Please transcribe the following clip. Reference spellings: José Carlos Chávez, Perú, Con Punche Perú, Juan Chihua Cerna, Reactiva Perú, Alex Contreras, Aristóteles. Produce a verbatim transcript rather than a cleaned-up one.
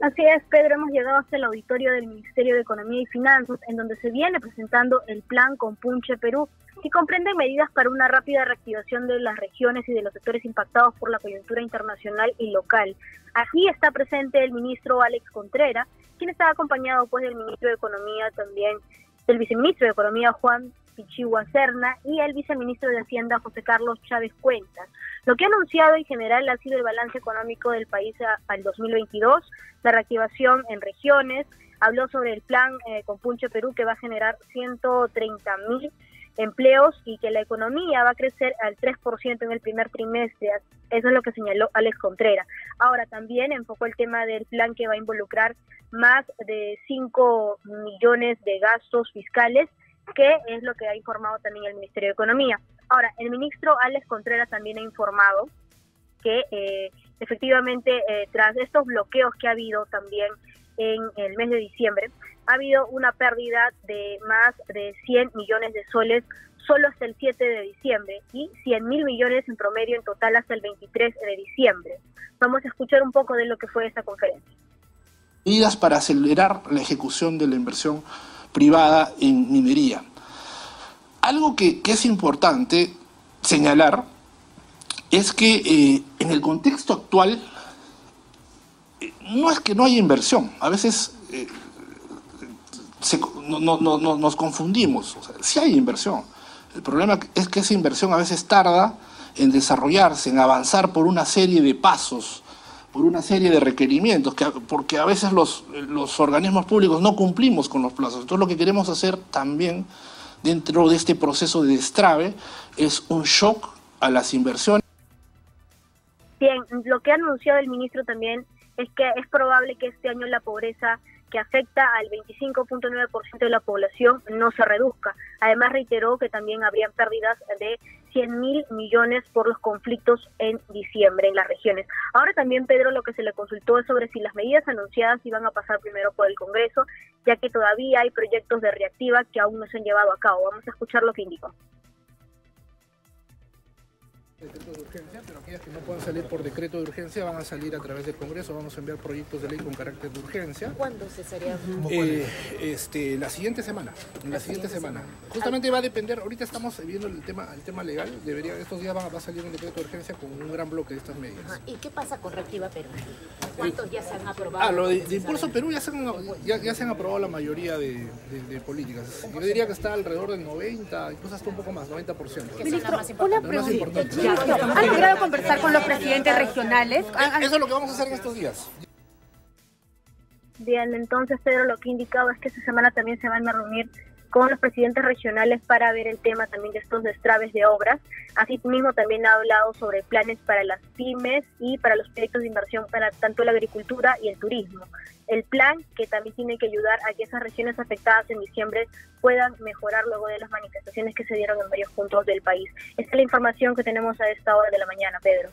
Así es, Pedro, hemos llegado hasta el auditorio del Ministerio de Economía y Finanzas, en donde se viene presentando el plan Con Punche Perú, que comprende medidas para una rápida reactivación de las regiones y de los sectores impactados por la coyuntura internacional y local. Aquí está presente el ministro Alex Contreras, quien está acompañado pues del ministro de Economía también, del viceministro de Economía Juan Chihua Cerna y el viceministro de Hacienda José Carlos Chávez Cuentas. Lo que ha anunciado en general ha sido el balance económico del país al dos mil veintidós, la reactivación en regiones, habló sobre el plan eh, Con Punche Perú, que va a generar ciento treinta mil empleos y que la economía va a crecer al tres por ciento en el primer trimestre. Eso es lo que señaló Alex Contreras. Ahora también enfocó el tema del plan que va a involucrar más de cinco millones de gastos fiscales, que es lo que ha informado también el Ministerio de Economía. Ahora, el ministro Alex Contreras también ha informado que eh, efectivamente eh, tras estos bloqueos que ha habido también en el mes de diciembre, ha habido una pérdida de más de cien millones de soles solo hasta el siete de diciembre y cien mil millones en promedio en total hasta el veintitrés de diciembre. Vamos a escuchar un poco de lo que fue esta conferencia. Medidas para acelerar la ejecución de la inversión privada en minería. Algo que, que es importante señalar es que eh, en el contexto actual eh, no es que no haya inversión, a veces eh, se, no, no, no, no, nos confundimos, o sea, sí hay inversión, el problema es que esa inversión a veces tarda en desarrollarse, en avanzar por una serie de pasos, por una serie de requerimientos, que, porque a veces los, los organismos públicos no cumplimos con los plazos. Entonces lo que queremos hacer también dentro de este proceso de destrabe es un shock a las inversiones. Bien, lo que ha anunciado el ministro también es que es probable que este año la pobreza, que afecta al veinticinco punto nueve por ciento de la población, no se reduzca. Además reiteró que también habrían pérdidas de cien mil millones por los conflictos en diciembre en las regiones. Ahora también, Pedro, lo que se le consultó es sobre si las medidas anunciadas iban a pasar primero por el Congreso, ya que todavía hay proyectos de Reactiva que aún no se han llevado a cabo. Vamos a escuchar lo que indicó. Decreto de urgencia, pero aquellas que no puedan salir por decreto de urgencia van a salir a través del Congreso. Vamos a enviar proyectos de ley con carácter de urgencia. ¿Cuándo se sería? Eh, este, la siguiente semana. La, la siguiente, siguiente semana. semana. Justamente ah. va a depender. Ahorita estamos viendo el tema, el tema legal. Debería, estos días va, va a salir un decreto de urgencia con un gran bloque de estas medidas. Ajá. ¿Y qué pasa con Reactiva Perú? ¿Cuántos eh, ya se han aprobado? Ah, lo de, de Impulso Perú ya se han, ya, ya se han aprobado la mayoría de, de, de políticas. Yo diría que está alrededor del noventa, incluso hasta un poco más, noventa por ciento. Ministro, más una pregunta. Sí. ¿Han logrado conversar con los presidentes regionales? Eso es lo que vamos a hacer en estos días. Bien, entonces, Pedro, lo que he indicado es que esta semana también se van a reunir con los presidentes regionales para ver el tema también de estos destraves de obras. Asimismo, también ha hablado sobre planes para las pymes y para los proyectos de inversión para tanto la agricultura y el turismo. El plan que también tiene que ayudar a que esas regiones afectadas en diciembre puedan mejorar luego de las manifestaciones que se dieron en varios puntos del país. Esta es la información que tenemos a esta hora de la mañana, Pedro.